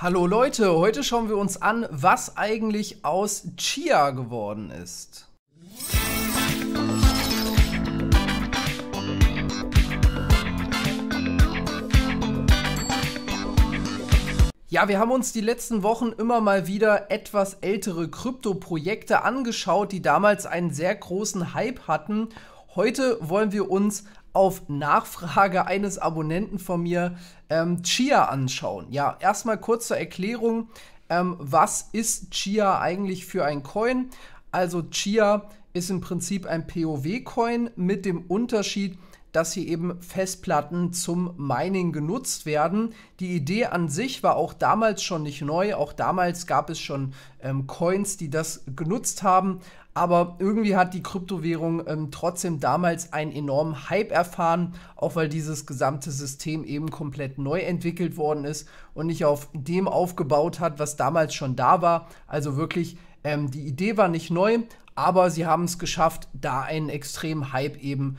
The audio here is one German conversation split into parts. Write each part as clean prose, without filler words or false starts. Hallo Leute, heute schauen wir uns an, was eigentlich aus Chia geworden ist. Ja, wir haben uns die letzten Wochen immer mal wieder etwas ältere Krypto-Projekte angeschaut, die damals einen sehr großen Hype hatten. Heute wollen wir uns auf Nachfrage eines Abonnenten von mir Chia anschauen. Ja, erstmal kurz zur Erklärung, was ist Chia eigentlich für ein Coin? Also Chia ist im Prinzip ein POW-Coin mit dem Unterschied, dass hier eben Festplatten zum Mining genutzt werden. Die Idee an sich war auch damals schon nicht neu, auch damals gab es schon Coins, die das genutzt haben, aber irgendwie hat die Kryptowährung trotzdem damals einen enormen Hype erfahren, auch weil dieses gesamte System eben komplett neu entwickelt worden ist und nicht auf dem aufgebaut hat, was damals schon da war. Also wirklich, die Idee war nicht neu, aber sie haben es geschafft, da einen extremen Hype eben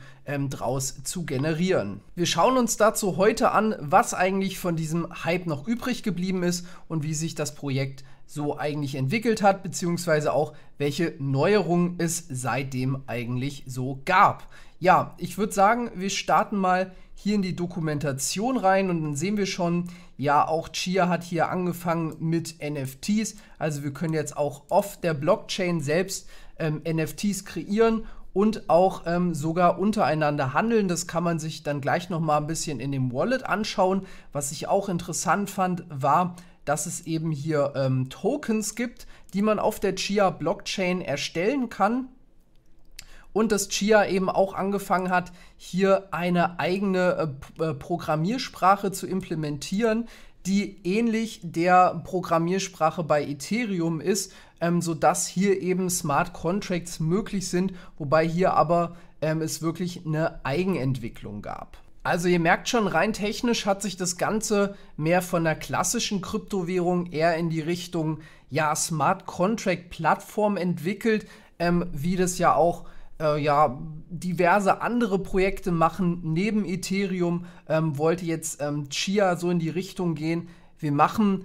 draus zu generieren. Wir schauen uns dazu heute an, was eigentlich von diesem Hype noch übrig geblieben ist und wie sich das Projekt so eigentlich entwickelt hat, beziehungsweise auch, welche Neuerungen es seitdem eigentlich so gab. Ja, ich würde sagen, wir starten mal hier in die Dokumentation rein und dann sehen wir schon, ja, auch Chia hat hier angefangen mit NFTs. Also wir können jetzt auch auf der Blockchain selbst NFTs kreieren und auch sogar untereinander handeln. Das kann man sich dann gleich nochmal ein bisschen in dem Wallet anschauen. Was ich auch interessant fand, war, dass es eben hier Tokens gibt, die man auf der Chia-Blockchain erstellen kann. Und dass Chia eben auch angefangen hat, hier eine eigene Programmiersprache zu implementieren, die ähnlich der Programmiersprache bei Ethereum ist, sodass hier eben Smart Contracts möglich sind, wobei hier aber es wirklich eine Eigenentwicklung gab. Also ihr merkt schon, rein technisch hat sich das Ganze mehr von der klassischen Kryptowährung eher in die Richtung, ja, Smart Contract Plattform entwickelt, wie das ja auch ja, diverse andere Projekte machen. Neben Ethereum wollte jetzt Chia so in die Richtung gehen. Wir machen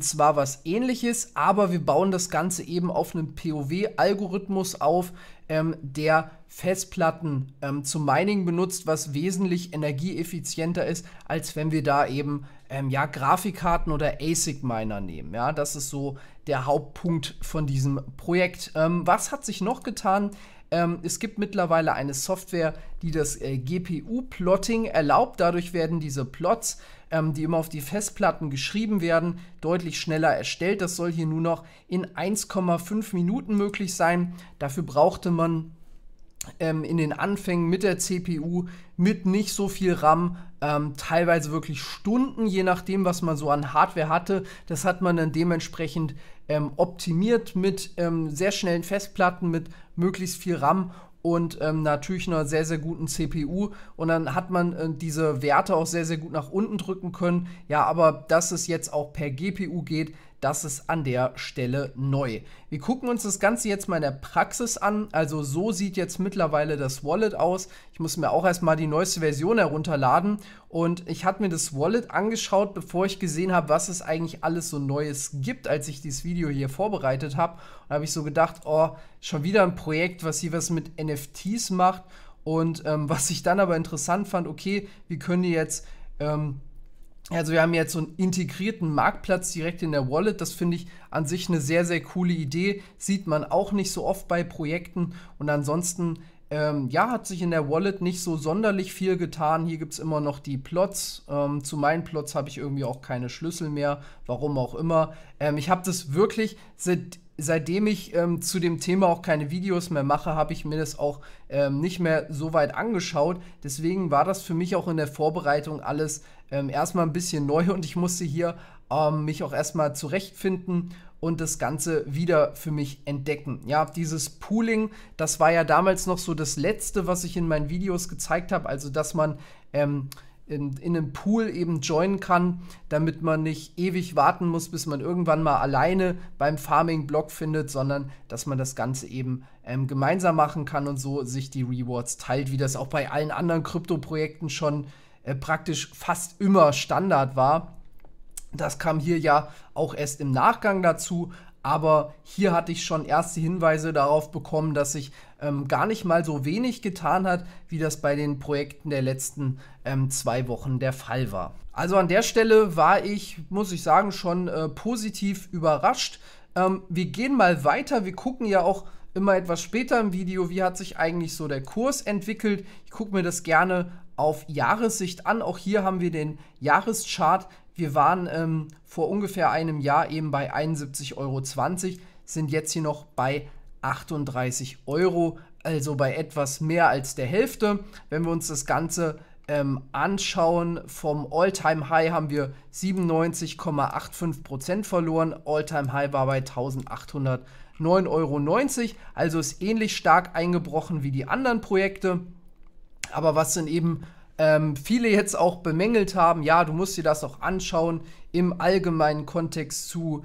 zwar was Ähnliches, aber wir bauen das Ganze eben auf einem POW-Algorithmus auf, der Festplatten zum Mining benutzt, was wesentlich energieeffizienter ist, als wenn wir da eben ja, Grafikkarten oder ASIC-Miner nehmen. Ja, das ist so der Hauptpunkt von diesem Projekt. Was hat sich noch getan? Es gibt mittlerweile eine Software, die das GPU-Plotting erlaubt. Dadurch werden diese Plots, die immer auf die Festplatten geschrieben werden, deutlich schneller erstellt. Das soll hier nur noch in 1,5 Minuten möglich sein. Dafür brauchte man in den Anfängen mit der CPU, mit nicht so viel RAM, teilweise wirklich Stunden, je nachdem, was man so an Hardware hatte. Das hat man dann dementsprechend optimiert mit sehr schnellen Festplatten, mit möglichst viel RAM und natürlich einer sehr, sehr guten CPU. Und dann hat man diese Werte auch sehr, sehr gut nach unten drücken können. Ja, aber dass es jetzt auch per GPU geht, das ist an der Stelle neu. Wir gucken uns das Ganze jetzt mal in der Praxis an. Also so sieht jetzt mittlerweile das Wallet aus. Ich muss mir auch erstmal die neueste Version herunterladen. Und ich hatte mir das Wallet angeschaut, bevor ich gesehen habe, was es eigentlich alles so Neues gibt, als ich dieses Video hier vorbereitet habe. Und da habe ich so gedacht, oh, schon wieder ein Projekt, was hier was mit NFTs macht. Und was ich dann aber interessant fand, okay, wir können die jetzt... Also wir haben jetzt so einen integrierten Marktplatz direkt in der Wallet. Das finde ich an sich eine sehr, sehr coole Idee. Sieht man auch nicht so oft bei Projekten. Und ansonsten, ja, hat sich in der Wallet nicht so sonderlich viel getan. Hier gibt es immer noch die Plots. Zu meinen Plots habe ich irgendwie auch keine Schlüssel mehr. Warum auch immer. Ich habe das wirklich, seitdem ich zu dem Thema auch keine Videos mehr mache, habe ich mir das auch nicht mehr so weit angeschaut. Deswegen war das für mich auch in der Vorbereitung alles erstmal ein bisschen neu und ich musste hier mich auch erstmal zurechtfinden und das Ganze wieder für mich entdecken. Ja, dieses Pooling, das war ja damals noch so das Letzte, was ich in meinen Videos gezeigt habe, also dass man in einem Pool eben joinen kann, damit man nicht ewig warten muss, bis man irgendwann mal alleine beim Farming-Block findet, sondern dass man das Ganze eben gemeinsam machen kann und so sich die Rewards teilt, wie das auch bei allen anderen Krypto-Projekten schon praktisch fast immer Standard war. Das kam hier ja auch erst im Nachgang dazu, aber hier hatte ich schon erste Hinweise darauf bekommen, dass sich gar nicht mal so wenig getan hat, wie das bei den Projekten der letzten 2 Wochen der Fall war. Also an der Stelle war ich, muss ich sagen, schon positiv überrascht. Wir gehen mal weiter, wir gucken ja auch immer etwas später im Video, wie hat sich eigentlich so der Kurs entwickelt. Ich gucke mir das gerne auf Jahressicht an, auch hier haben wir den Jahreschart. Wir waren vor ungefähr einem Jahr eben bei 71,20 Euro, sind jetzt hier noch bei 38 Euro, also bei etwas mehr als der Hälfte. Wenn wir uns das Ganze anschauen, vom All-Time-High haben wir 97,85% verloren, All-Time-High war bei 1809,90 Euro, also ist ähnlich stark eingebrochen wie die anderen Projekte. Aber was sind eben viele jetzt auch bemängelt haben, ja, du musst dir das auch anschauen im allgemeinen Kontext zu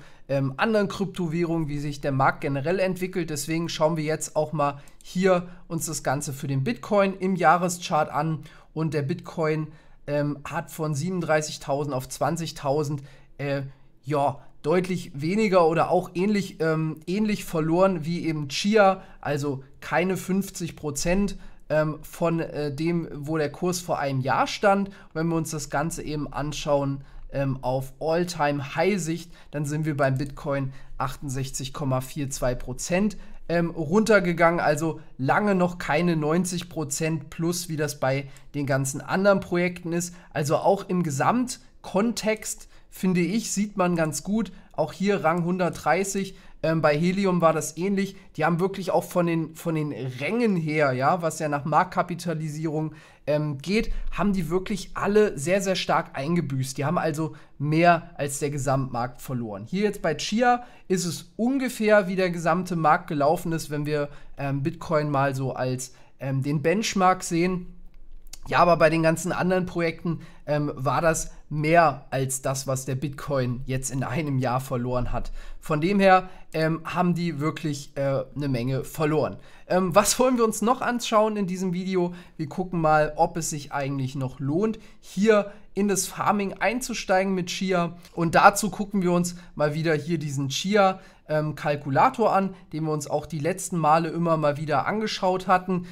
anderen Kryptowährungen, wie sich der Markt generell entwickelt. Deswegen schauen wir jetzt auch mal hier uns das Ganze für den Bitcoin im Jahreschart an. Und der Bitcoin hat von 37.000 auf 20.000 ja, deutlich weniger oder auch ähnlich verloren wie eben Chia, also keine 50%. Von dem, wo der Kurs vor einem Jahr stand. Und wenn wir uns das Ganze eben anschauen auf All-Time-High-Sicht, dann sind wir beim Bitcoin 68,42% runtergegangen, also lange noch keine 90% plus, wie das bei den ganzen anderen Projekten ist. Also auch im Gesamtkontext, finde ich, sieht man ganz gut, auch hier Rang 130, bei Helium war das ähnlich. Die haben wirklich auch von den Rängen her, ja, was ja nach Marktkapitalisierung geht, haben die wirklich alle sehr, sehr stark eingebüßt. Die haben also mehr als der Gesamtmarkt verloren. Hier jetzt bei Chia ist es ungefähr, wie der gesamte Markt gelaufen ist, wenn wir Bitcoin mal so als den Benchmark sehen. Ja, aber bei den ganzen anderen Projekten war das mehr als das, was der Bitcoin jetzt in einem Jahr verloren hat. Von dem her haben die wirklich eine Menge verloren. Was wollen wir uns noch anschauen in diesem Video? Wir gucken mal, ob es sich eigentlich noch lohnt, hier in das Farming einzusteigen mit Chia. Und dazu gucken wir uns mal wieder hier diesen Chia Kalkulator an, den wir uns auch die letzten Male immer mal wieder angeschaut hatten,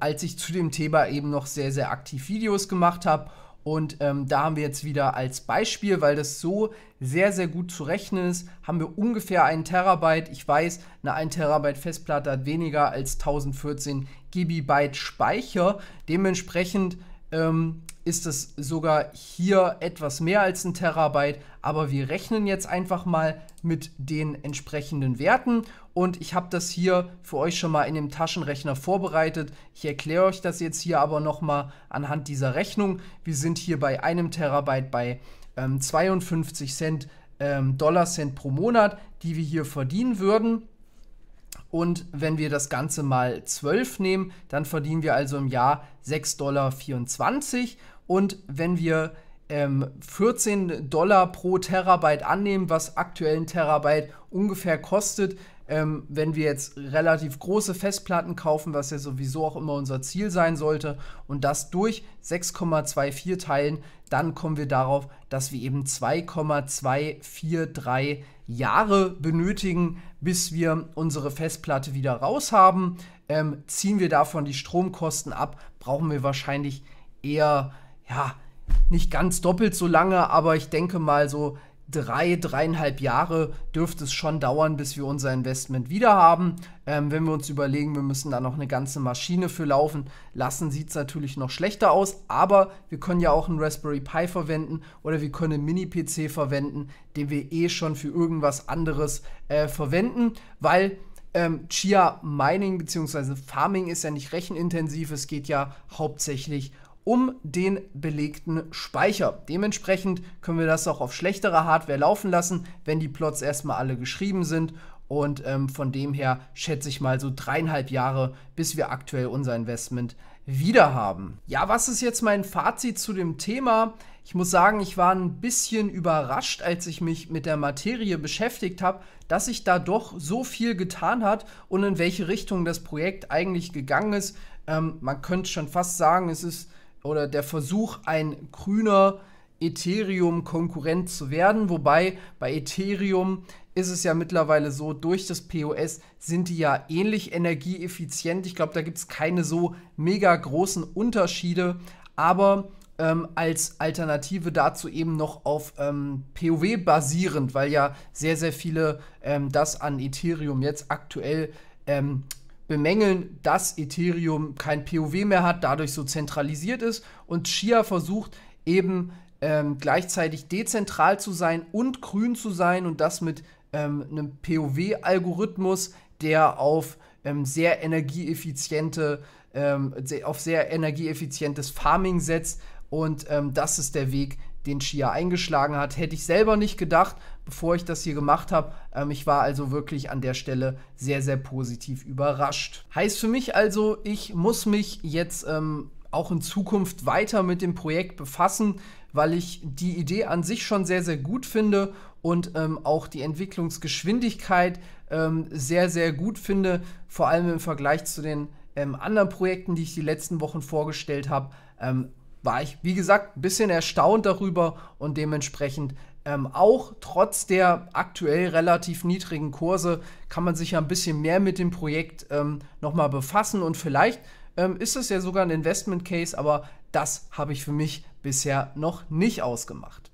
als ich zu dem Thema eben noch sehr, sehr aktiv Videos gemacht habe. Und da haben wir jetzt wieder als Beispiel, weil das so sehr, sehr gut zu rechnen ist, haben wir ungefähr 1 Terabyte. Ich weiß, eine 1 Terabyte Festplatte hat weniger als 1014 Gigabyte Speicher. Dementsprechend ist es sogar hier etwas mehr als 1 Terabyte, aber wir rechnen jetzt einfach mal mit den entsprechenden Werten und ich habe das hier für euch schon mal in dem Taschenrechner vorbereitet. Ich erkläre euch das jetzt hier aber nochmal anhand dieser Rechnung. Wir sind hier bei 1 Terabyte bei 52 Dollar Cent pro Monat, die wir hier verdienen würden. Und wenn wir das Ganze mal 12 nehmen, dann verdienen wir also im Jahr 6,24 Dollar. Und wenn wir 14 Dollar pro Terabyte annehmen, was aktuell ein Terabyte ungefähr kostet, wenn wir jetzt relativ große Festplatten kaufen, was ja sowieso auch immer unser Ziel sein sollte, und das durch 6,24 teilen, dann kommen wir darauf, dass wir eben 2,243 Jahre benötigen, bis wir unsere Festplatte wieder raus haben. Ziehen wir davon die Stromkosten ab, brauchen wir wahrscheinlich eher, ja, nicht ganz doppelt so lange, aber ich denke mal so 3,5 Jahre dürfte es schon dauern, bis wir unser Investment wieder haben. Wenn wir uns überlegen, wir müssen da noch eine ganze Maschine für laufen lassen, sieht es natürlich noch schlechter aus, aber wir können ja auch einen Raspberry Pi verwenden oder wir können einen Mini-PC verwenden, den wir eh schon für irgendwas anderes verwenden, weil Chia Mining bzw. Farming ist ja nicht rechenintensiv, es geht ja hauptsächlich um den belegten Speicher. Dementsprechend können wir das auch auf schlechtere Hardware laufen lassen, wenn die Plots erstmal alle geschrieben sind. Und von dem her schätze ich mal so 3,5 Jahre, bis wir aktuell unser Investment wieder haben. Ja, was ist jetzt mein Fazit zu dem Thema? Ich muss sagen, ich war ein bisschen überrascht, als ich mich mit der Materie beschäftigt habe, dass sich da doch so viel getan hat und in welche Richtung das Projekt eigentlich gegangen ist. Man könnte schon fast sagen, es ist, oder der Versuch, ein grüner Ethereum Konkurrent zu werden, wobei bei Ethereum ist es ja mittlerweile so, durch das POS sind die ja ähnlich energieeffizient. Ich glaube, da gibt es keine so mega großen Unterschiede, aber als Alternative dazu eben noch auf POW basierend, weil ja sehr, sehr viele das an Ethereum jetzt aktuell bemängeln, dass Ethereum kein POW mehr hat, dadurch so zentralisiert ist, und Chia versucht eben gleichzeitig dezentral zu sein und grün zu sein, und das mit einem POW-Algorithmus, der auf sehr energieeffizientes Farming setzt, und das ist der Weg, den Chia eingeschlagen hat. Hätte ich selber nicht gedacht, bevor ich das hier gemacht habe. Ich war also wirklich an der Stelle sehr, sehr positiv überrascht. Heißt für mich also, ich muss mich jetzt auch in Zukunft weiter mit dem Projekt befassen, weil ich die Idee an sich schon sehr, sehr gut finde und auch die Entwicklungsgeschwindigkeit sehr, sehr gut finde, vor allem im Vergleich zu den anderen Projekten, die ich die letzten Wochen vorgestellt habe. War ich, wie gesagt, ein bisschen erstaunt darüber, und dementsprechend auch trotz der aktuell relativ niedrigen Kurse kann man sich ja ein bisschen mehr mit dem Projekt nochmal befassen, und vielleicht ist es ja sogar ein Investment Case, aber das habe ich für mich bisher noch nicht ausgemacht.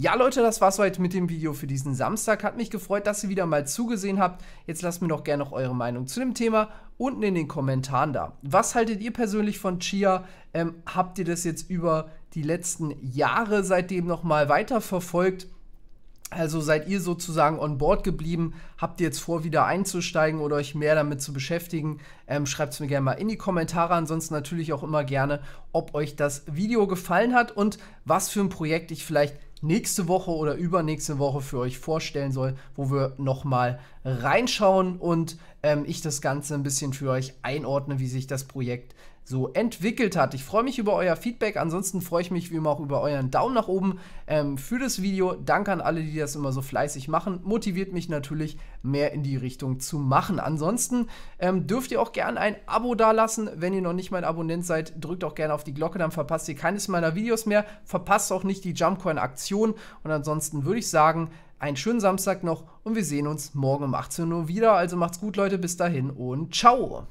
Ja Leute, das war's heute mit dem Video für diesen Samstag. Hat mich gefreut, dass ihr wieder mal zugesehen habt. Jetzt lasst mir doch gerne noch eure Meinung zu dem Thema unten in den Kommentaren da. Was haltet ihr persönlich von Chia? Habt ihr das jetzt über die letzten Jahre seitdem nochmal weiterverfolgt? Also seid ihr sozusagen on board geblieben? Habt ihr jetzt vor, wieder einzusteigen oder euch mehr damit zu beschäftigen? Schreibt es mir gerne mal in die Kommentare. Ansonsten natürlich auch immer gerne, ob euch das Video gefallen hat und was für ein Projekt ich vielleicht nächste Woche oder übernächste Woche für euch vorstellen soll, wo wir nochmal reinschauen und ich das Ganze ein bisschen für euch einordne, wie sich das Projekt so entwickelt hat. Ich freue mich über euer Feedback, ansonsten freue ich mich wie immer auch über euren Daumen nach oben für das Video. Danke an alle, die das immer so fleißig machen. Motiviert mich natürlich, mehr in die Richtung zu machen. Ansonsten dürft ihr auch gerne ein Abo dalassen, wenn ihr noch nicht mein Abonnent seid. Drückt auch gerne auf die Glocke, dann verpasst ihr keines meiner Videos mehr. Verpasst auch nicht die Jumpcoin-Aktion, und ansonsten würde ich sagen, einen schönen Samstag noch, und wir sehen uns morgen um 18 Uhr wieder. Also macht's gut, Leute, bis dahin und ciao!